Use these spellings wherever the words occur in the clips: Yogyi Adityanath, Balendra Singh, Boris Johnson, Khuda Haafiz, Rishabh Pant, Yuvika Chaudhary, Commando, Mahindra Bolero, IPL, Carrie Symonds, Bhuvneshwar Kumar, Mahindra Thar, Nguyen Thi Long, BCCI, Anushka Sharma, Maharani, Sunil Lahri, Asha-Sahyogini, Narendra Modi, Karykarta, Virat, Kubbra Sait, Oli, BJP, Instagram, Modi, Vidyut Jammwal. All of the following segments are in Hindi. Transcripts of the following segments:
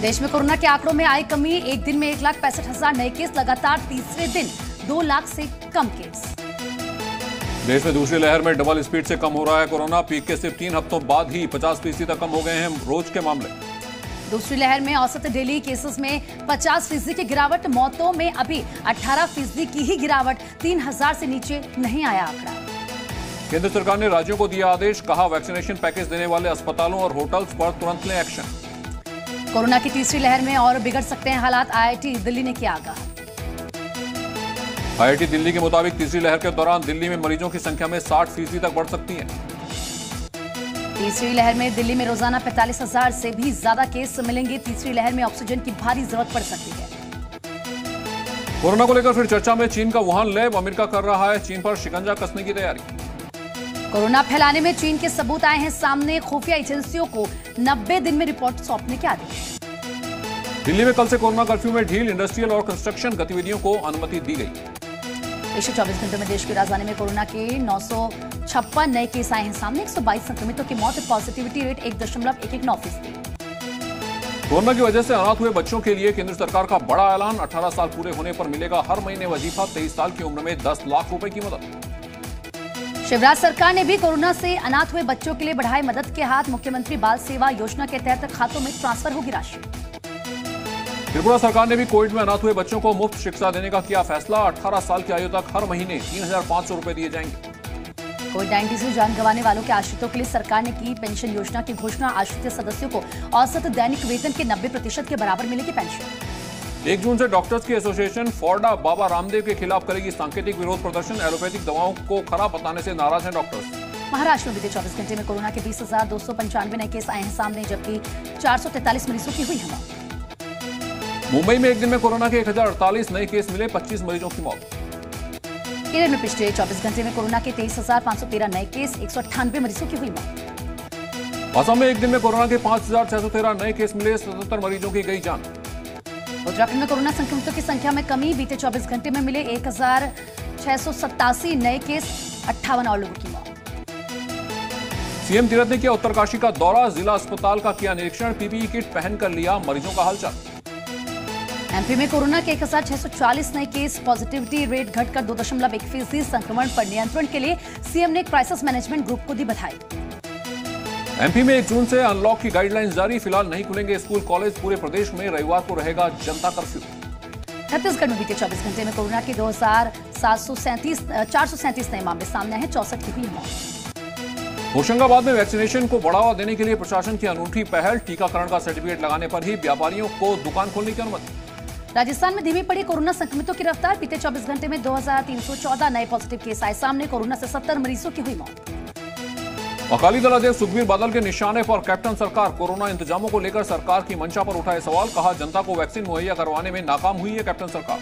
देश में कोरोना के आंकड़ों में आई कमी, एक दिन में 1,65,000 नए केस, लगातार तीसरे दिन 2 लाख से कम केस। देश में दूसरी लहर में डबल स्पीड से कम हो रहा है कोरोना, पीक के सिर्फ 3 हफ्तों बाद ही 50% तक कम हो गए हैं रोज के मामले। दूसरी लहर में औसत डेली केसेस में 50% की गिरावट, मौतों में अभी 18% की ही गिरावट, 3,000 से नीचे नहीं आया आंकड़ा। केंद्र सरकार ने राज्यों को दिया आदेश, कहा वैक्सीनेशन पैकेज देने वाले अस्पतालों और होटल्स पर तुरंत लें एक्शन। कोरोना की तीसरी लहर में और बिगड़ सकते हैं हालात, IIT दिल्ली ने किया आगाह। IIT दिल्ली के मुताबिक तीसरी लहर के दौरान दिल्ली में मरीजों की संख्या में 60% तक बढ़ सकती है। तीसरी लहर में दिल्ली में रोजाना 45,000 से भी ज्यादा केस मिलेंगे, तीसरी लहर में ऑक्सीजन की भारी जरूरत पड़ सकती है। कोरोना को लेकर फिर चर्चा में चीन का वुहान लैब, अमेरिका कर रहा है चीन पर शिकंजा कसने की तैयारी। कोरोना फैलाने में चीन के सबूत आए हैं सामने, खुफिया एजेंसियों को 90 दिन में रिपोर्ट सौंपने के आदेश। दिल्ली में कल से कोरोना कर्फ्यू में ढील, इंडस्ट्रियल और कंस्ट्रक्शन गतिविधियों को अनुमति दी गई। पिछले 24 घंटों में देश की राजधानी में कोरोना के 956 नए केस आए हैं सामने, 122 संक्रमितों की मौत, पॉजिटिविटी रेट 1.119%। कोरोना की वजह से अनाथ हुए बच्चों के लिए केंद्र सरकार का बड़ा ऐलान, 18 साल पूरे होने पर मिलेगा हर महीने वजीफा, 23 साल की उम्र में 10 लाख रुपए की मदद। शिवराज सरकार ने भी कोरोना से अनाथ हुए बच्चों के लिए बढ़ाए मदद के हाथ, मुख्यमंत्री बाल सेवा योजना के तहत खातों में ट्रांसफर होगी राशि। त्रिपुरा सरकार ने भी कोविड में अनाथ हुए बच्चों को मुफ्त शिक्षा देने का किया फैसला, 18 साल की आयु तक हर महीने 3,500 रुपए दिए जाएंगे। कोविड-19 से जान गंवाने वालों के आश्रितों के लिए सरकार ने की पेंशन योजना की घोषणा, आश्रित सदस्यों को औसत दैनिक वेतन के 90% के बराबर मिलेगी पेंशन। 1 जून से डॉक्टर्स की एसोसिएशन फोर्डा बाबा रामदेव के खिलाफ करेगी सांकेतिक विरोध प्रदर्शन, एलोपैथिक दवाओं को खराब बताने से नाराज हैं डॉक्टर्स। महाराष्ट्र में बीते 24 घंटे में कोरोना के 20,295 नए केस आए हैं सामने, जबकि 443 मरीजों की हुई मौत। मुंबई में एक दिन में कोरोना के 1,048 नए केस मिले, 25 मरीजों की मौत। केरल में पिछले 24 घंटे में कोरोना के 23,513 नए केस, 198 मरीजों की हुई मौत। असम में एक दिन में कोरोना के 5,613 नए केस मिले, 77 मरीजों की गई जान। उत्तराखंड में कोरोना संक्रमितों की संख्या में कमी, बीते 24 घंटे में मिले 1,687 नए केस, 58 और लोगों की मौत। सीएम तीरथ ने किया उत्तरकाशी का दौरा, जिला अस्पताल का किया निरीक्षण, पीपीई किट पहनकर लिया मरीजों का हालचाल। एमपी में कोरोना के 1,640 नए केस, पॉजिटिविटी रेट घटकर 2.1%, संक्रमण पर नियंत्रण के लिए सीएम ने क्राइसिस मैनेजमेंट ग्रुप को दी बधाई। एमपी में 1 जून से अनलॉक की गाइडलाइंस जारी, फिलहाल नहीं खुलेंगे स्कूल कॉलेज, पूरे प्रदेश में रविवार को रहेगा जनता कर्फ्यू। छत्तीसगढ़ में बीते 24 घंटे में कोरोना के 437 नए मामले सामने आए, 64 की हुई मौत। होशंगाबाद में वैक्सीनेशन को बढ़ावा देने के लिए प्रशासन की अनूठी पहल, टीकाकरण का सर्टिफिकेट लगाने पर ही व्यापारियों को दुकान खोलने की अनुमति। राजस्थान में धीमी पड़ी कोरोना संक्रमितों की रफ्तार, बीते 24 घंटे में 2,314 नए पॉजिटिव केस आए सामने, कोरोना से 70 मरीजों की हुई मौत। अकाली दल अध्यक्ष सुखबीर बादल के निशाने पर कैप्टन सरकार, कोरोना इंतजामों को लेकर सरकार की मंशा पर उठाए सवाल, कहा जनता को वैक्सीन मुहैया करवाने में नाकाम हुई है कैप्टन सरकार।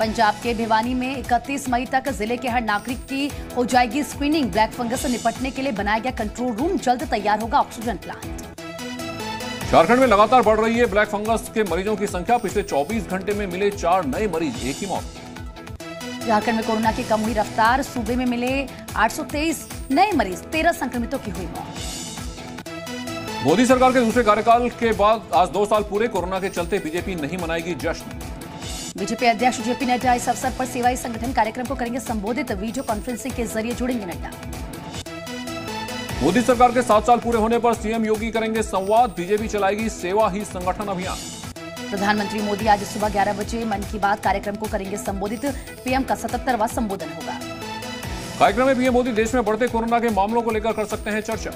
पंजाब के भिवानी में 31 मई तक जिले के हर नागरिक की हो जाएगी स्क्रीनिंग, ब्लैक फंगस से निपटने के लिए बनाया गया कंट्रोल रूम, जल्द तैयार होगा ऑक्सीजन प्लांट। झारखंड में लगातार बढ़ रही है ब्लैक फंगस के मरीजों की संख्या, पिछले 24 घंटे में मिले 4 नए मरीज, 1 ही मौत। झारखंड में कोरोना की कम हुई रफ्तार, सूबे में मिले 823 नए मरीज, 13 संक्रमितों की हुई मौत। मोदी सरकार के दूसरे कार्यकाल के बाद आज 2 साल पूरे, कोरोना के चलते बीजेपी नहीं मनाएगी जश्न। बीजेपी अध्यक्ष जेपी नड्डा इस अवसर पर सेवाई संगठन कार्यक्रम को करेंगे संबोधित, वीडियो कॉन्फ्रेंसिंग के जरिए जुड़ेंगे नड्डा। मोदी सरकार के 7 साल पूरे होने पर सीएम योगी करेंगे संवाद, बीजेपी चलाएगी सेवा ही संगठन अभियान। प्रधानमंत्री मोदी आज सुबह 11 बजे मन की बात कार्यक्रम को करेंगे संबोधित, पीएम का 77वां संबोधन होगा। कार्यक्रम में पीएम मोदी देश में बढ़ते कोरोना के मामलों को लेकर कर सकते हैं चर्चा।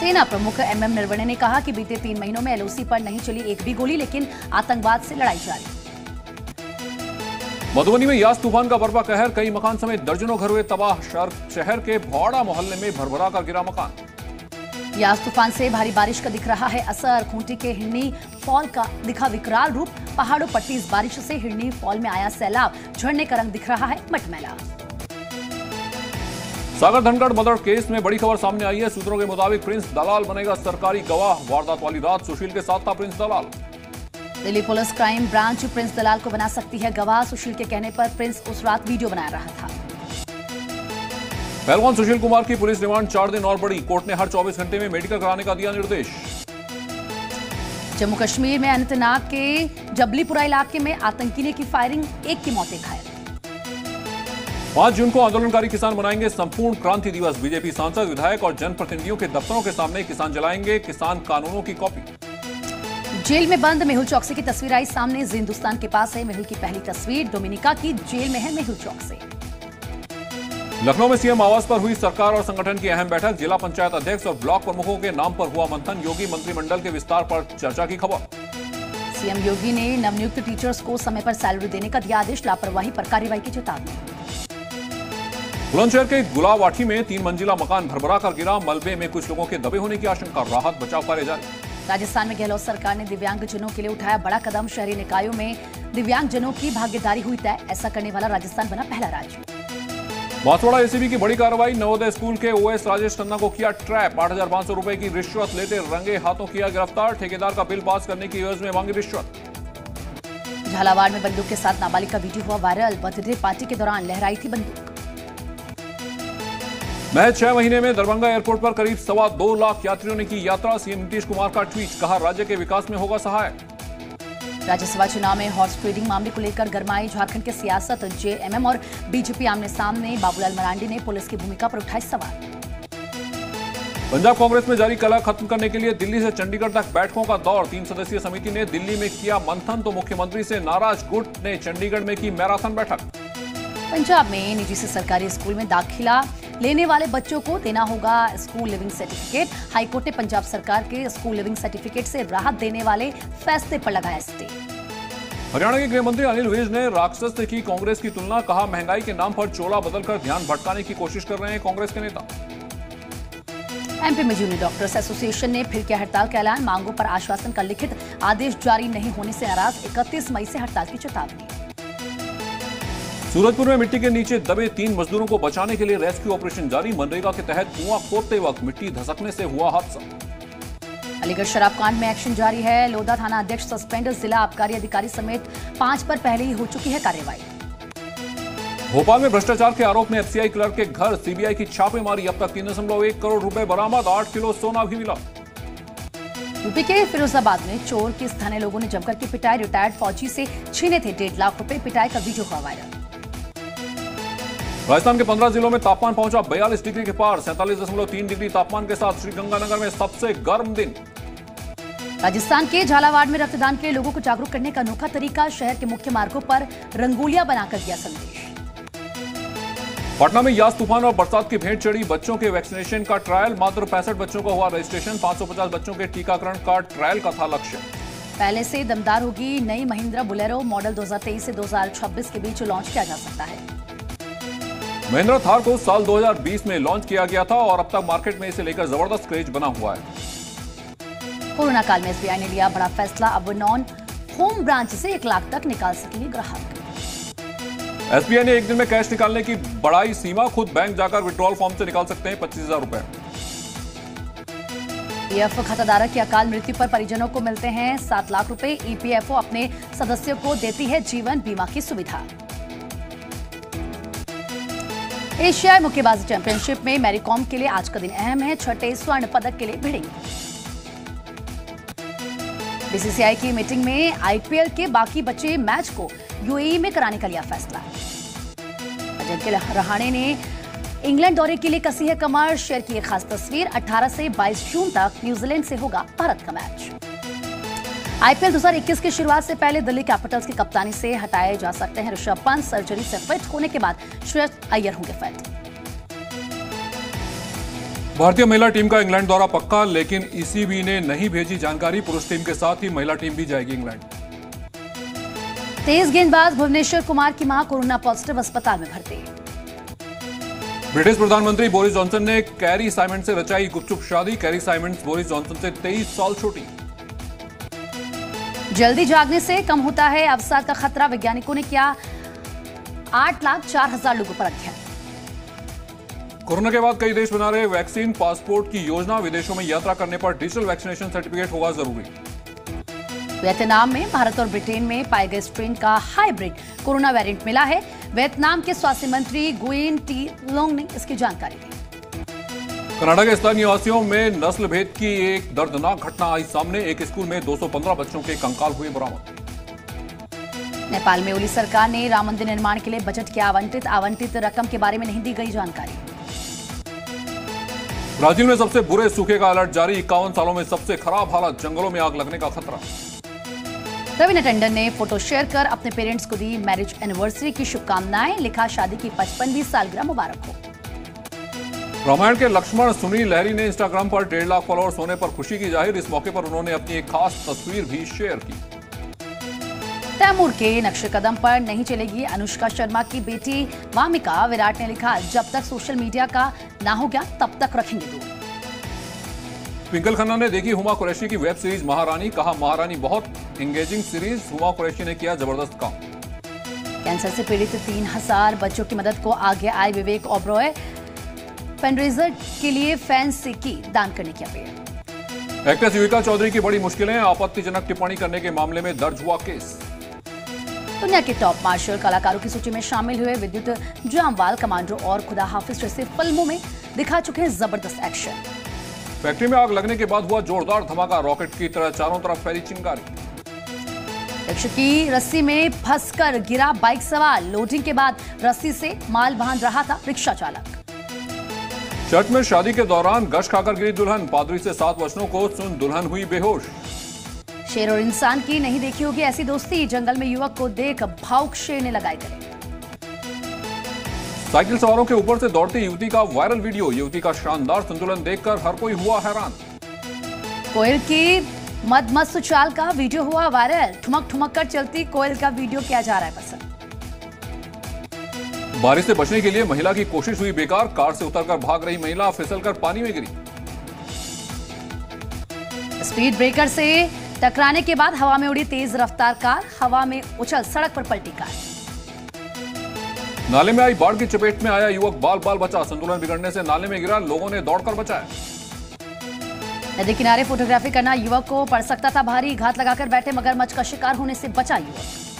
सेना प्रमुख MM नरवणे ने कहा कि बीते 3 महीनों में LOC पर नहीं चली एक भी गोली, लेकिन आतंकवाद से लड़ाई जारी। मधुबनी में यास तूफान का बर्पा कहर, कई मकान समेत दर्जनों घर हुए तबाह, शहर के भौड़ा मोहल्ले में भरभरा कर गिरा मकान। यास तूफान से भारी बारिश का दिख रहा है असर, खूंटी के हिरनी फॉल का दिखा विकराल रूप, पहाड़ों पर तेज बारिश से हिरनी फॉल में आया सैलाब, झरने का रंग दिख रहा है मटमैला। सागर धनखड़ मर्डर केस में बड़ी खबर सामने आई है, सूत्रों के मुताबिक प्रिंस दलाल बनेगा सरकारी गवाह, वारदात वाली रात सुशील के साथ था Prince Dalal. Delhi police crime branch Prince Dalal को बना सकती है गवाह, सुशील के कहने पर प्रिंस उस रात वीडियो बना रहा था। पहलवान सुशील कुमार की पुलिस रिमांड 4 दिन और बढ़ी, कोर्ट ने हर 24 घंटे में मेडिकल कराने का दिया निर्देश। जम्मू कश्मीर में अनंतनाग के जबलीपुरा इलाके में आतंकी ने की फायरिंग, एक की मौतें घायल। 5 जून को आंदोलनकारी किसान मनाएंगे संपूर्ण क्रांति दिवस। बीजेपी सांसद, विधायक और जनप्रतिनिधियों के दफ्तरों के सामने किसान जलाएंगे किसान कानूनों की कॉपी। जेल में बंद मेहुल चौकसे की तस्वीर आई सामने। हिंदुस्तान के पास है मेहुल की पहली तस्वीर, डोमिनिका की जेल में है मेहुल चौकसे। लखनऊ में सीएम आवास पर हुई सरकार और संगठन की अहम बैठक। जिला पंचायत अध्यक्ष और ब्लॉक प्रमुखों के नाम पर हुआ मंथन। योगी मंत्रिमंडल के विस्तार पर चर्चा की खबर। सीएम योगी ने नवनियुक्त टीचर्स को समय पर सैलरी देने का दिया आदेश, लापरवाही पर कार्रवाई की चेतावनी। बुलंदशहर के गुलावाठी में 3 मंजिला मकान भरभरा कर गिरा, मलबे में कुछ लोगों के दबे होने की आशंका, राहत बचाव कार्य जारी। राजस्थान में गहलोत सरकार ने दिव्यांगजनों के लिए उठाया बड़ा कदम, शहरी निकायों में दिव्यांगजनों की भागीदारी हुई तय, ऐसा करने वाला राजस्थान बना पहला राज्य। बांसवाड़ा एसीबी की बड़ी कार्रवाई, नवोदय स्कूल के ओएस राजेश खन्ना को किया ट्रैप, 8,500 रुपए की रिश्वत लेते रंगे हाथों किया गिरफ्तार, ठेकेदार का बिल पास करने की एवज में मांगी रिश्वत। झालावाड़ में बंदूक के साथ नाबालिग का वीडियो हुआ वायरल, बर्थडे पार्टी के दौरान लहराई थी बंदूक। महज 6 महीने में दरभंगा एयरपोर्ट पर करीब 2.25 लाख यात्रियों ने की यात्रा, सीएम नीतीश कुमार का ट्वीट, कहा राज्य के विकास में होगा सहायक। राज्यसभा चुनाव में हॉर्स ट्रेडिंग मामले को लेकर गरमाई झारखंड के सियासत, जेएमएम और बीजेपी आमने सामने, बाबूलाल मरांडी ने पुलिस की भूमिका पर उठाए सवाल। पंजाब कांग्रेस में जारी कलह खत्म करने के लिए दिल्ली से चंडीगढ़ तक बैठकों का दौर, 3 सदस्यीय समिति ने दिल्ली में किया मंथन तो मुख्यमंत्री से नाराज गुट ने चंडीगढ़ में की मैराथन बैठक। पंजाब में निजी से सरकारी स्कूल में दाखिला लेने वाले बच्चों को देना होगा स्कूल लिविंग सर्टिफिकेट, हाईकोर्ट ने पंजाब सरकार के स्कूल लिविंग सर्टिफिकेट से राहत देने वाले फैसले पर लगाया स्टे। हरियाणा के गृह मंत्री अनिल विज ने राक्षस से की कांग्रेस की तुलना, कहा महंगाई के नाम पर चोला बदलकर ध्यान भटकाने की कोशिश कर रहे हैं कांग्रेस के नेता। एमपी में जूनियर डॉक्टर्स एसोसिएशन ने फिर किया हड़ताल का ऐलान, मांगों पर आश्वासन का लिखित आदेश जारी नहीं होने से नाराज, 31 मई से हड़ताल की चेतावनी। सूरजपुर में मिट्टी के नीचे दबे 3 मजदूरों को बचाने के लिए रेस्क्यू ऑपरेशन जारी, मनरेगा के तहत कुआं खोदते वक्त मिट्टी धसकने से हुआ हादसा। अलीगढ़ शराब कांड में एक्शन जारी है, लोधा थाना अध्यक्ष सस्पेंड, जिला आबकारी अधिकारी समेत 5 पर पहले ही हो चुकी है कार्रवाई। भोपाल में भ्रष्टाचार के आरोप में एफसीआई क्लर्क के घर सीबीआई की छापेमारी, अब तक 3.1 करोड़ रुपए बरामद, 8 किलो सोना भी मिला। यूपी के फिरोजाबाद में चोर के स्थानीय लोगों ने जमकर की पिटाई, रिटायर्ड फौजी से छीने थे 1.5 लाख रुपए, पिटाई का वीडियो हुआ वायरल। राजस्थान के 15 जिलों में तापमान पहुंचा 42 डिग्री के पार, 47.3 डिग्री तापमान के साथ श्रीगंगानगर में सबसे गर्म दिन। राजस्थान के झालावाड़ में रक्तदान के लिए लोगों को जागरूक करने का अनोखा तरीका, शहर के मुख्य मार्गों पर रंगोलियां बनाकर दिया संदेश। पटना में यास तूफान और बरसात की भेंट चढ़ी, बच्चों के वैक्सीनेशन का ट्रायल, मात्र 65 बच्चों का हुआ रजिस्ट्रेशन, 550 बच्चों के टीकाकरण का ट्रायल का था लक्ष्य। पहले से दमदार होगी नई महिंद्रा बोलेरो, मॉडल 2023 से 2026 के बीच लॉन्च किया जा सकता है। महिंद्रा थार को साल 2020 में लॉन्च किया गया था और अब तक मार्केट में इसे लेकर जबरदस्त क्रेज बना हुआ है। कोरोना काल में एसबीआई ने लिया बड़ा फैसला, अब नॉन होम ब्रांच से 1 लाख तक निकाल सकेंगे ग्राहक। एसबीआई ने एक दिन में कैश निकालने की बढ़ाई सीमा, खुद बैंक जाकर विड्रॉल फॉर्म से निकाल सकते हैं 25,000 रुपए। पीएफ खाताधारक की अकाल मृत्यु पर परिजनों को मिलते हैं 7 लाख रूपये, ईपीएफओ अपने सदस्यों को देती है जीवन बीमा की सुविधा। एशियाई मुक्केबाजी चैंपियनशिप में मैरी कॉम के लिए आज का दिन अहम है, 6ठे स्वर्ण पदक के लिए भिड़ेंगी। बीसीसीआई की मीटिंग में आईपीएल के बाकी बचे मैच को यूएई में कराने का लिया फैसला। अजिंक्य रहाणे ने इंग्लैंड दौरे के लिए कसी है कमर, शेयर की एक खास तस्वीर, 18 से 22 जून तक न्यूजीलैंड से होगा भारत का मैच। आईपीएल 2021 की शुरुआत से पहले दिल्ली कैपिटल्स की कप्तानी से हटाए जा सकते हैं ऋषभ पंत, सर्जरी से फिट होने के बाद श्रेयस अय्यर होंगे फिट। भारतीय महिला टीम का इंग्लैंड दौरा पक्का, लेकिन ईसीबी ने नहीं भेजी जानकारी, पुरुष टीम के साथ ही महिला टीम भी जाएगी इंग्लैंड। तेज गेंदबाज भुवनेश्वर कुमार की मां कोरोना पॉजिटिव, अस्पताल में भर्ती। ब्रिटिश प्रधानमंत्री बोरिस जॉनसन ने कैरी साइमंड्स से रचाई गुपचुप शादी, कैरी साइमंड्स बोरिस जॉनसन से 23 साल छोटी। जल्दी जागने से कम होता है अवसाद का खतरा, वैज्ञानिकों ने किया 8,04,000 लोगों पर अध्ययन। कोरोना के बाद कई देश बना रहे वैक्सीन पासपोर्ट की योजना, विदेशों में यात्रा करने पर डिजिटल वैक्सीनेशन सर्टिफिकेट होगा जरूरी। वियतनाम में भारत और ब्रिटेन में पाए गए स्ट्रेन का हाइब्रिड कोरोना वेरिएंट मिला है, वियतनाम के स्वास्थ्य मंत्री गुएन टी लोंग ने इसकी जानकारी दी। कर्नाटक के स्थानीय निवासियों में नस्ल भेद की एक दर्दनाक घटना आई सामने। एक स्कूल में 215 बच्चों के कंकाल हुए बरामद। नेपाल में ओली सरकार ने राम मंदिर निर्माण के लिए बजट की आवंटित रकम के बारे में नहीं दी गई जानकारी। ब्राजील में सबसे बुरे सूखे का अलर्ट जारी। 51 सालों में सबसे खराब हालत, जंगलों में आग लगने का खतरा। रवीना टंडन ने फोटो शेयर कर अपने पेरेंट्स को दी मैरिज एनिवर्सरी की शुभकामनाएं, लिखा शादी की 55वीं सालगिरह मुबारक हो। रामायण के लक्ष्मण सुनील लहरी ने इंस्टाग्राम पर 1.5 लाख फॉलोअर्स होने पर खुशी की जाहिर। इस मौके पर उन्होंने अपनी एक खास तस्वीर भी शेयर की। तैमूर के नक्शे कदम पर नहीं चलेगी अनुष्का शर्मा की बेटी वामिका, विराट ने लिखा जब तक सोशल मीडिया का ना हो गया तब तक रखेंगे दूर। ट्विंकल खन्ना ने देखी हुमा कुरैशी की वेब सीरीज महारानी, कहा महारानी बहुत एंगेजिंग सीरीज, हुमा कुरैशी ने किया जबरदस्त काम। कैंसर से पीड़ित 3000 बच्चों की मदद को आगे आए विवेक ओबरॉय, फंडरेजर के लिए फैंस से की दान करने की अपील। एक्ट्रेस युविका चौधरी की बड़ी मुश्किलें, आपत्तिजनक टिप्पणी करने के मामले में दर्ज हुआ केस। दुनिया के टॉप मार्शल कलाकारों की सूची में शामिल हुए विद्युत जामवाल। कमांडो और खुदा हाफिज जैसी फिल्मों में दिखा चुके हैं जबरदस्त एक्शन। फैक्ट्री में आग लगने के बाद हुआ जोरदार धमाका, रॉकेट की तरह चारों तरफ फैली चिंगारी। रिक्शे की रस्सी में फंसकर गिरा बाइक सवार, लोडिंग के बाद रस्सी से माल बांध रहा था रिक्शा चालक। चर्च में शादी के दौरान गश खाकर गिरी दुल्हन, पादरी से 7 वचनों को सुन दुल्हन हुई बेहोश। शेर और इंसान की नहीं देखी होगी ऐसी दोस्ती, जंगल में युवक को देख भावुक शेर ने लगाई गले। साइकिल सवारों के ऊपर से दौड़ती युवती का वायरल वीडियो, युवती का शानदार संतुलन देखकर हर कोई हुआ हैरान। कोयल की मदमस्त चाल का वीडियो हुआ वायरल, ठुमक ठुमक कर चलती कोयल का वीडियो किया जा रहा है पसंद। बारिश से बचने के लिए महिला की कोशिश हुई बेकार, कार से उतरकर भाग रही महिला फिसलकर पानी में गिरी। स्पीड ब्रेकर से टकराने के बाद हवा में उड़ी तेज रफ्तार कार, हवा में उछल सड़क पर पलटी कार। नाले में आई बाढ़ की चपेट में आया युवक, बाल बाल बचा, संतुलन बिगड़ने से नाले में गिरा, लोगों ने दौड़कर बचाया। नदी किनारे फोटोग्राफी करना युवक को पड़ सकता था भारी, घात लगाकर बैठे मगरमच्छ का शिकार होने से बचा युवक।